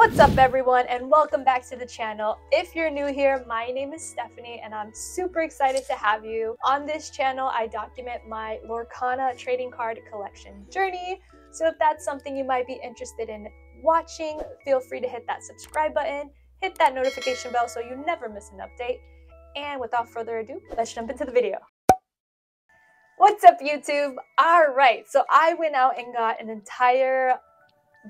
What's up everyone and welcome back to the channel. If you're new here, my name is Stephanie and I'm super excited to have you. On this channel, I document my Lorcana trading card collection journey. So if that's something you might be interested in watching, feel free to hit that subscribe button, hit that notification bell so you never miss an update. And without further ado, let's jump into the video. What's up YouTube? All right, so I went out and got an entire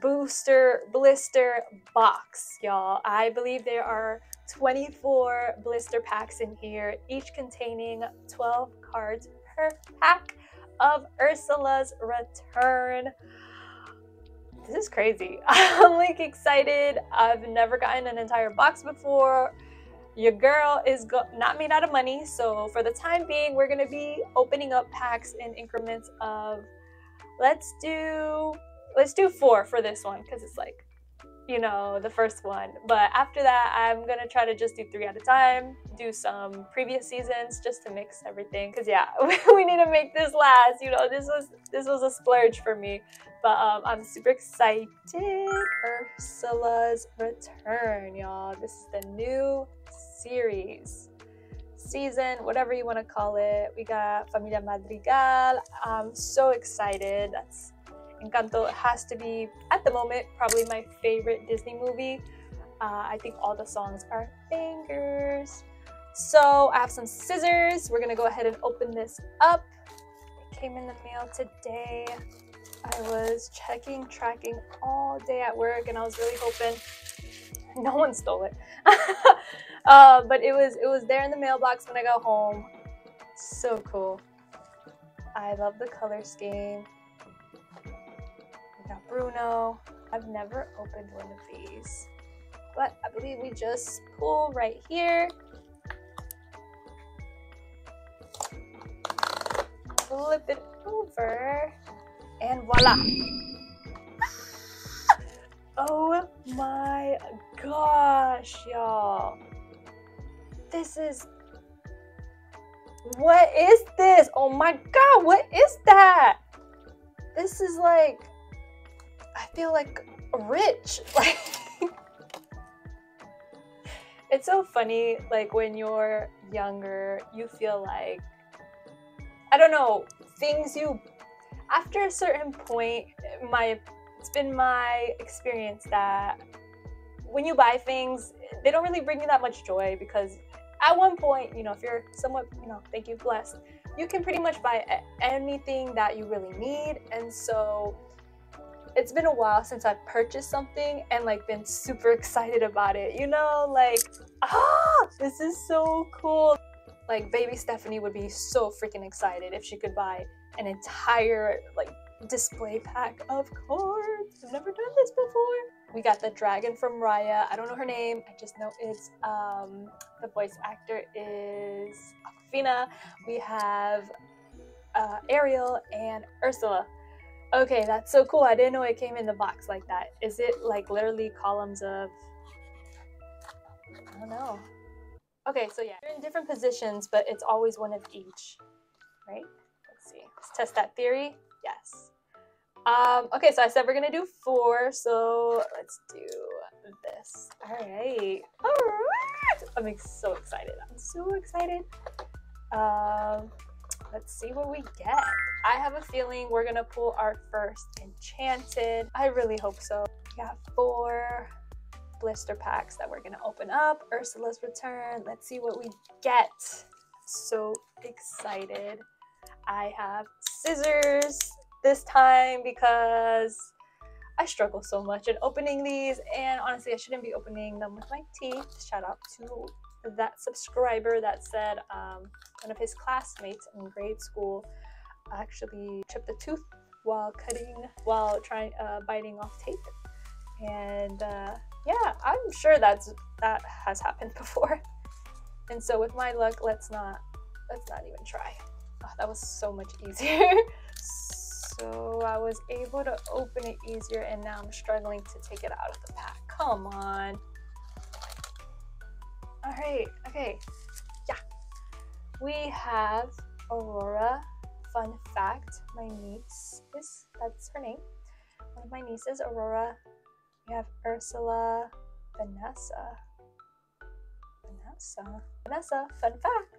booster blister box, y'all. I believe there are 24 blister packs in here, each containing 12 cards per pack of Ursula's Return. This is crazy. I'm like excited. I've never gotten an entire box before. Your girl is not made out of money, so for the time being we're gonna be opening up packs in increments of, let's do four for this one because it's like, you know, the first one. But after that, I'm gonna try to just do three at a time, do some previous seasons just to mix everything, because yeah, we need to make this last, you know. This was a splurge for me, but I'm super excited. Ursula's Return, y'all. This is the new series, season, whatever you want to call it. We got Familia Madrigal. I'm so excited. That's Encanto has to be, at the moment, probably my favorite Disney movie. I think all the songs are bangers. So I have some scissors. We're gonna go ahead and open this up. It came in the mail today. I was tracking all day at work, and I was really hoping no one stole it. But it was there in the mailbox when I got home. So cool. I love the color scheme. Now Bruno, I've never opened one of these, but I believe we just pull right here, flip it over, and voila. Oh my gosh, y'all. What is this? Oh my god, what is that? This is like, I feel like rich. Like, it's so funny, like when you're younger, you feel like, I don't know, things you, after a certain point, it's been my experience that when you buy things, they don't really bring you that much joy, because at one point, you know, if you're somewhat, you know, thank you, blessed, you can pretty much buy anything that you really need. And so it's been a while since I've purchased something and like been super excited about it, you know, like, ah, this is so cool. Like baby Stephanie would be so freaking excited if she could buy an entire like display pack of cards. I've never done this before. We got the dragon from Raya. I don't know her name. I just know it's, the voice actor is Awkwafina. We have Ariel and Ursula. Okay, that's so cool. I didn't know it came in the box like that. Is it like literally columns of, I don't know. Okay, so yeah, you're in different positions, but it's always one of each, right? Let's see. Let's test that theory. Yes. Okay, so I said we're gonna do four, so let's do this. All right. All right. I'm so excited. I'm so excited. Let's see what we get. I have a feeling we're gonna pull our first enchanted. I really hope so. We got four blister packs that we're gonna open up. Ursula's Return. Let's see what we get. So excited. I have scissors this time because I struggle so much in opening these, and honestly I shouldn't be opening them with my teeth. Shout out to that subscriber that said one of his classmates in grade school actually chipped a tooth while biting off tape, and yeah, I'm sure that has happened before. And so with my luck, let's not even try. Oh, that was so much easier. So I was able to open it easier, and now I'm struggling to take it out of the pack. Come on. All right, okay, yeah. We have Aurora. Fun fact, my niece is, that's her name, one of my nieces, Aurora, We have Ursula, Vanessa, fun fact,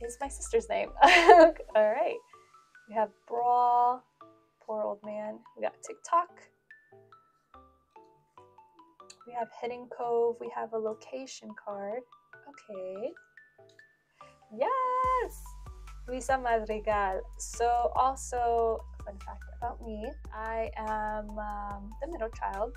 is my sister's name. Alright. We have Brawl, poor old man. We got TikTok. We have Hidden Cove. We have a location card. Okay. Yes! We saw Madrigal. So also, fun fact about me, I am the middle child.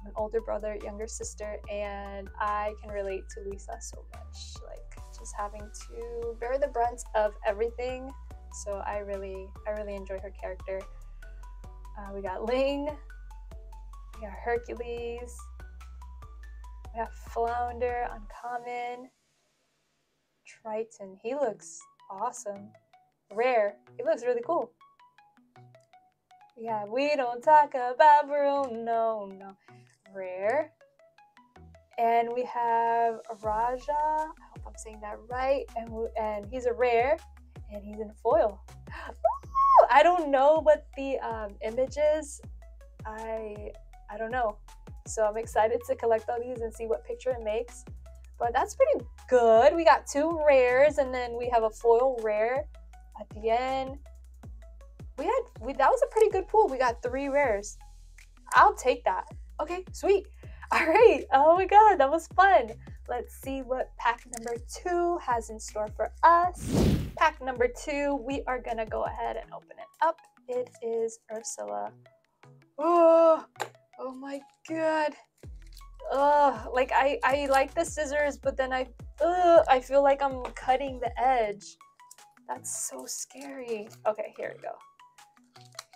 I'm an older brother, younger sister, and I can relate to Lisa so much. Like, just having to bear the brunt of everything. So I really enjoy her character. We got Ling. We got Hercules. We got Flounder, uncommon. Triton, he looks awesome. Rare, he looks really cool. Yeah, we don't talk about Bruno, no. Rare. And we have Raja, I hope I'm saying that right. And he's a rare, and he's in foil. Ooh, I don't know what the image is. I don't know. So I'm excited to collect all these and see what picture it makes. But that's pretty good. We got two rares, and then we have a foil rare at the end. That was a pretty good pool. We got three rares. I'll take that. Okay, sweet. All right. Oh my God, that was fun. Let's see what pack number 2 has in store for us. Pack number 2, we are gonna go ahead and open it up. It is Ursula. Oh my God. Like I like the scissors, but then I feel like I'm cutting the edge. That's so scary. Okay, here we go.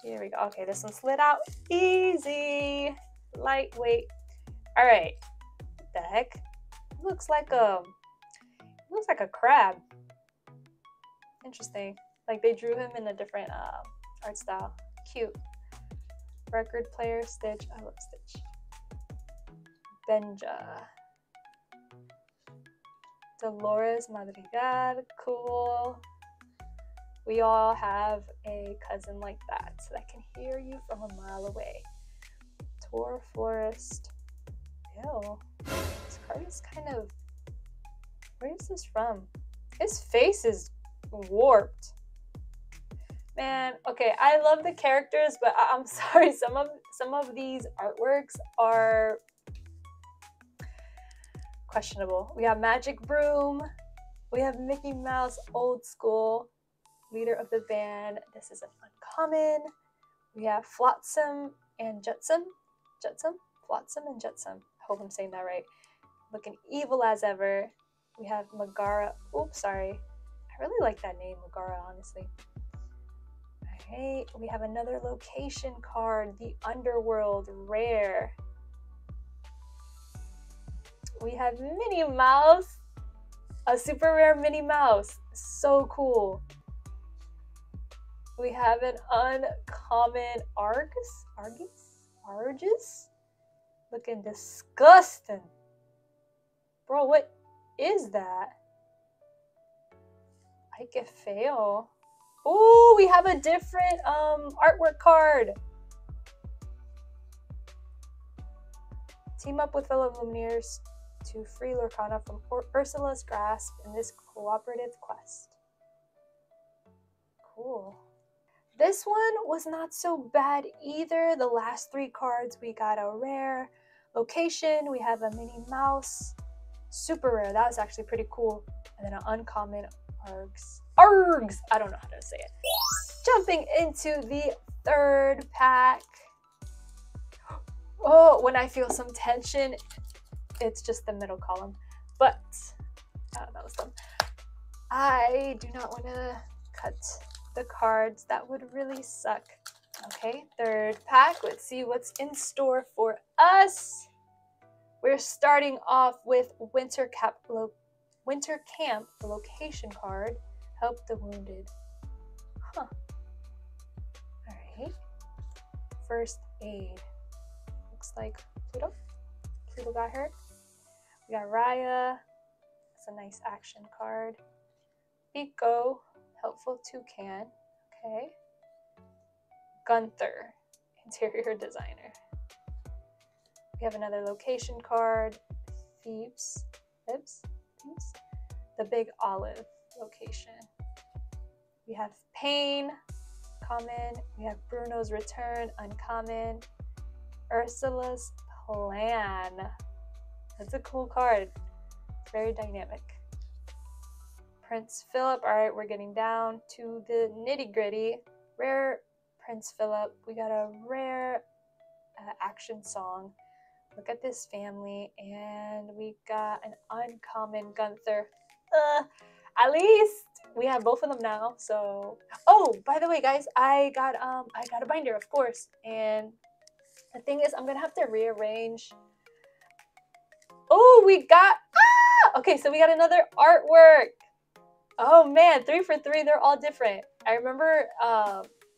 Here we go. Okay, this one slid out easy, lightweight. All right, what the heck? It looks like a crab. Interesting. Like they drew him in a different art style. Cute. Record player, Stitch. I love Stitch. Benja. Dolores Madrigal. Cool. We all have a cousin like that, so that can hear you from a mile away. Tor Florist. Ew. This card is kind of... Where is this from? His face is warped. Man, okay, I love the characters, but I'm sorry, some of these artworks are questionable. We have Magic Broom. We have Mickey Mouse, old school. Leader of the band. This is an uncommon. We have Flotsam and Jetsam. Flotsam and Jetsam. I hope I'm saying that right. Looking evil as ever. We have Magara. Oops, sorry. I really like that name, Magara, honestly. Alright, we have another location card, the Underworld Rare. We have Minnie Mouse, a super rare Minnie Mouse. So cool. We have an uncommon Argus? Looking disgusting. Bro, what is that? I can fail. Oh, we have a different artwork card. Team up with fellow Lumineers to free Lorcana from Ursula's grasp in this cooperative quest. Cool. This one was not so bad either. The last 3 cards, we got a rare location. We have a Minnie Mouse, super rare. That was actually pretty cool. And then an uncommon Args. I don't know how to say it. Jumping into the 3rd pack. Oh, when I feel some tension, it's just the middle column. But that was fun. I do not want to cut the cards, that would really suck. Okay, 3rd pack, let's see what's in store for us. We're starting off with Winter Camp location card, help the wounded. Huh. All right, first aid. Looks like Pluto got hurt. We got Raya, it's a nice action card. Pico, helpful toucan. Okay. Gunther, interior designer. We have another location card, Thebes, the Big Olive location. We have Pain, common. We have Bruno's Return, uncommon. Ursula's Plan. That's a cool card. It's very dynamic. Prince Philip. All right, we're getting down to the nitty-gritty. Rare Prince Philip. We got a rare action song. Look at this family. And we got an uncommon Gunther. At least we have both of them now. So, oh, by the way, guys, I got a binder, of course. And the thing is, I'm gonna have to rearrange. Oh, we got, okay, so we got another artwork. Oh man, 3 for 3, they're all different. I remember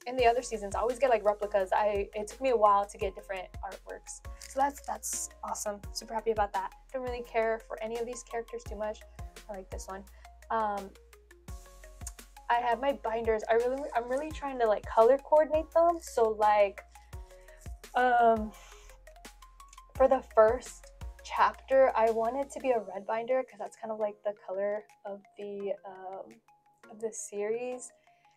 in the other seasons, I always get like replicas. It took me a while to get different artworks. So that's awesome. Super happy about that. Don't really care for any of these characters too much. I like this one. I have my binders. I'm really trying to like color coordinate them. So like, for the first chapter, I want it to be a red binder because that's kind of like the color of the series.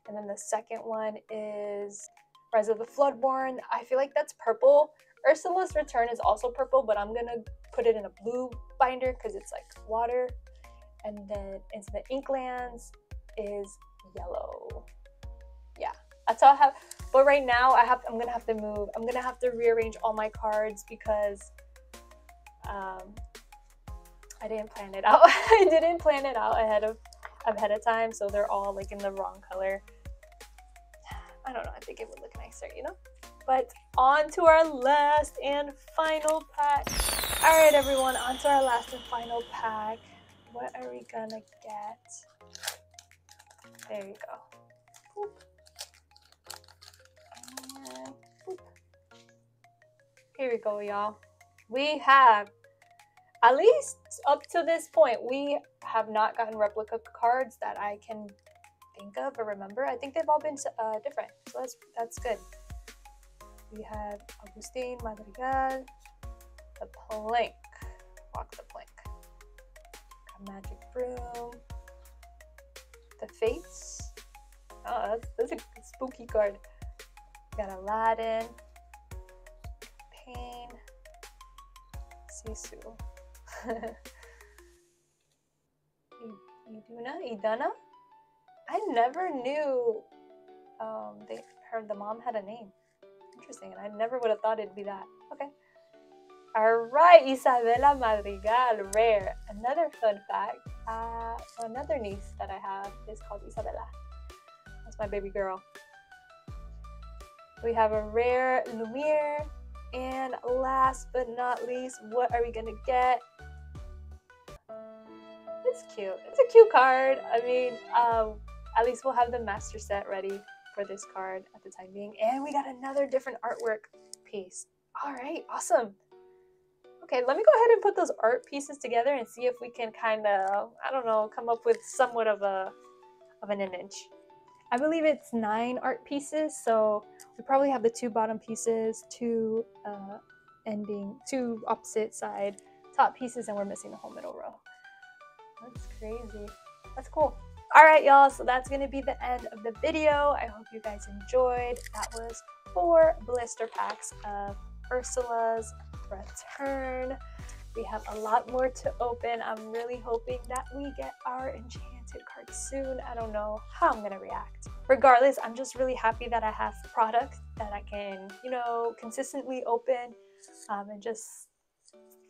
And then the second one is Rise of the Floodborn. I feel like that's purple. Ursula's Return is also purple, but I'm gonna put it in a blue binder because it's like water. And then Into the Inklands is yellow. Yeah, that's all I have. But right now I'm gonna have to rearrange all my cards because I didn't plan it out. I didn't plan it out ahead of time, so they're all like in the wrong color. I don't know, I think it would look nicer, you know? But on to our last and final pack. All right, everyone, on to our last and final pack. What are we gonna get? There you go. Boop. And boop. Here we go, y'all. We have, at least up to this point, we have not gotten replica cards that I can think of or remember. I think they've all been different, so that's good. We have Agustin, Madrigal, the plank, walk the plank, a magic broom, the Fates. Oh, that's a spooky card. We got Aladdin, Pain, Sisu. Iduna? I never knew they heard the mom had a name. Interesting, and I never would have thought it'd be that. Okay. Alright, Isabella Madrigal, rare. Another fun fact, another niece that I have is called Isabella. That's my baby girl. We have a rare Lumineers. And last but not least, what are we gonna get? It's cute. It's a cute card. I mean, at least we'll have the master set ready for this card at the time being. And we got another different artwork piece. All right, awesome. Okay, let me go ahead and put those art pieces together and see if we can kind of, I don't know, come up with somewhat of an image. I believe it's 9 art pieces, so we probably have the 2 bottom pieces, 2 ending, 2 opposite side top pieces, and we're missing the whole middle row. That's crazy. That's cool. All right, y'all, so that's going to be the end of the video. I hope you guys enjoyed. That was 4 blister packs of Ursula's Return. We have a lot more to open. I'm really hoping that we get our enchanted card soon. I don't know how I'm gonna react. Regardless, I'm just really happy that I have products that I can, you know, consistently open and just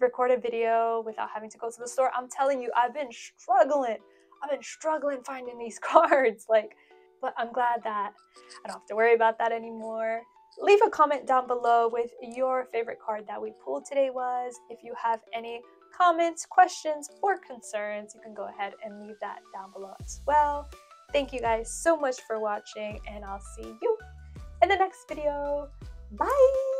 record a video without having to go to the store. I'm telling you, I've been struggling finding these cards, like, but I'm glad that I don't have to worry about that anymore. Leave a comment down below with your favorite card that we pulled today was. If you have any comments, questions, or concerns, you can go ahead and leave that down below as well. Thank you guys so much for watching, and I'll see you in the next video. Bye!